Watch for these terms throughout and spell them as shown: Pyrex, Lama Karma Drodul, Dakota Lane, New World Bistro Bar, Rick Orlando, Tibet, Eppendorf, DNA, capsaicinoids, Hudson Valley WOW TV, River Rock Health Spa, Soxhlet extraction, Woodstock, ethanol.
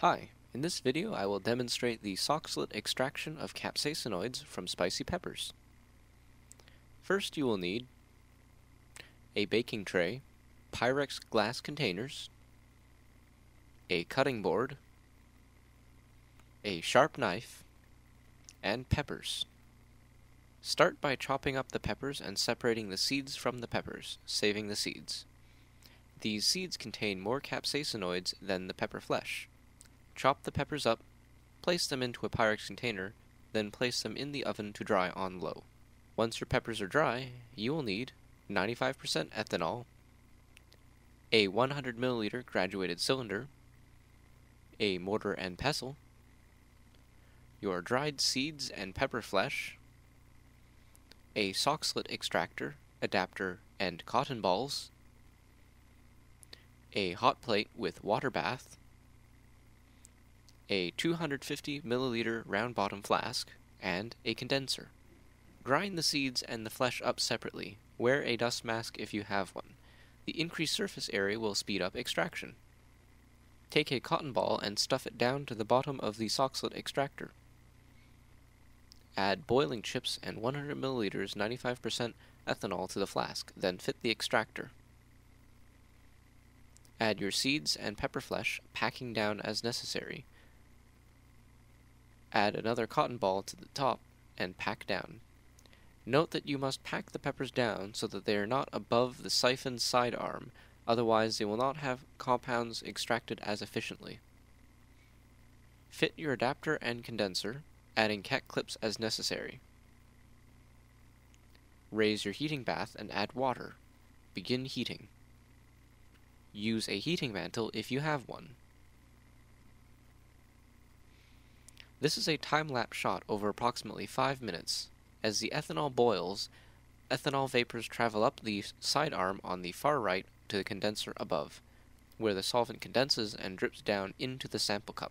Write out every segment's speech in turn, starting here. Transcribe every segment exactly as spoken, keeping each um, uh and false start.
Hi, in this video I will demonstrate the Soxhlet extraction of capsaicinoids from spicy peppers. First you will need a baking tray, Pyrex glass containers, a cutting board, a sharp knife, and peppers. Start by chopping up the peppers and separating the seeds from the peppers, saving the seeds. These seeds contain more capsaicinoids than the pepper flesh. Chop the peppers up, place them into a Pyrex container, then place them in the oven to dry on low. Once your peppers are dry, you will need ninety-five percent ethanol, a one hundred milliliter graduated cylinder, a mortar and pestle, your dried seeds and pepper flesh, a Soxhlet extractor, adapter, and cotton balls, a hot plate with water bath, a two hundred fifty milliliter round bottom flask, and a condenser. Grind the seeds and the flesh up separately. Wear a dust mask if you have one. The increased surface area will speed up extraction. Take a cotton ball and stuff it down to the bottom of the Soxhlet extractor. Add boiling chips and one hundred milliliters ninety-five percent ethanol to the flask, then fit the extractor. Add your seeds and pepper flesh, packing down as necessary. Add another cotton ball to the top and pack down. Note that you must pack the peppers down so that they are not above the siphon side arm, otherwise they will not have compounds extracted as efficiently. Fit your adapter and condenser, adding cat clips as necessary. Raise your heating bath and add water. Begin heating. Use a heating mantle if you have one. This is a time-lapse shot over approximately five minutes. As the ethanol boils, ethanol vapors travel up the sidearm on the far right to the condenser above, where the solvent condenses and drips down into the sample cup.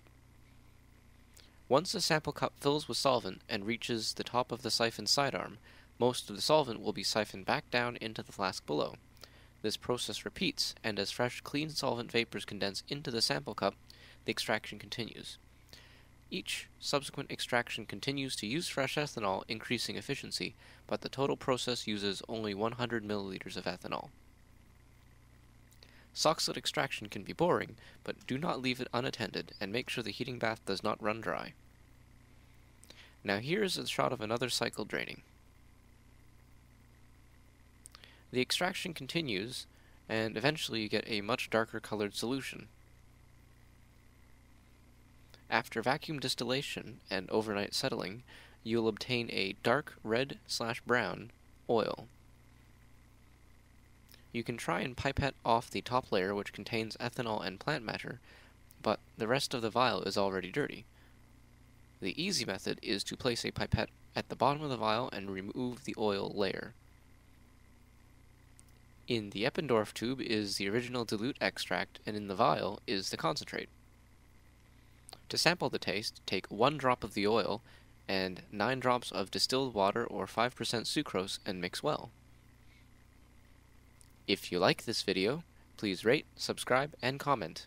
Once the sample cup fills with solvent and reaches the top of the siphon sidearm, most of the solvent will be siphoned back down into the flask below. This process repeats, and as fresh, clean solvent vapors condense into the sample cup, the extraction continues. Each subsequent extraction continues to use fresh ethanol, increasing efficiency, but the total process uses only one hundred milliliters of ethanol. Soxhlet extraction can be boring, but do not leave it unattended, and make sure the heating bath does not run dry. Now here is a shot of another cycle draining. The extraction continues, and eventually you get a much darker colored solution. After vacuum distillation and overnight settling, you'll obtain a dark red slash brown oil. You can try and pipette off the top layer, which contains ethanol and plant matter, but the rest of the vial is already dirty. The easy method is to place a pipette at the bottom of the vial and remove the oil layer. In the Eppendorf tube is the original dilute extract, and in the vial is the concentrate. To sample the taste, take one drop of the oil and nine drops of distilled water or five percent sucrose and mix well. If you like this video, please rate, subscribe, and comment.